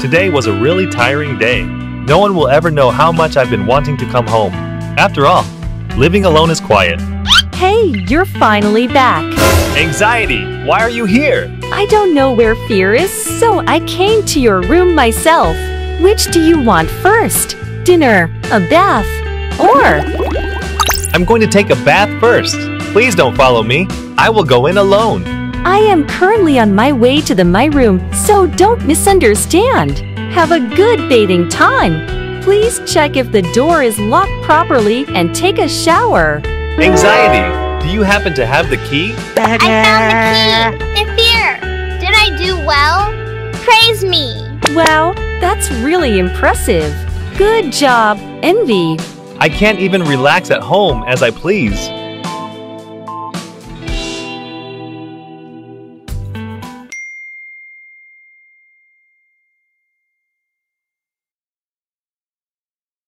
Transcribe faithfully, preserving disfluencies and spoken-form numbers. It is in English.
Today was a really tiring day. No one will ever know how much I've been wanting to come home. After all, living alone is quiet. Hey, you're finally back. Anxiety, why are you here? I don't know where fear is, so I came to your room myself. Which do you want first? Dinner, a bath, or... I'm going to take a bath first. Please don't follow me. I will go in alone. I am currently on my way to the my room, so don't misunderstand. Have a good bathing time. Please check if the door is locked properly and take a shower. Anxiety, do you happen to have the key? I found the key! In fear! Did I do well? Praise me! Wow, that's really impressive. Good job, Envy. I can't even relax at home as I please.